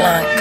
Blanc.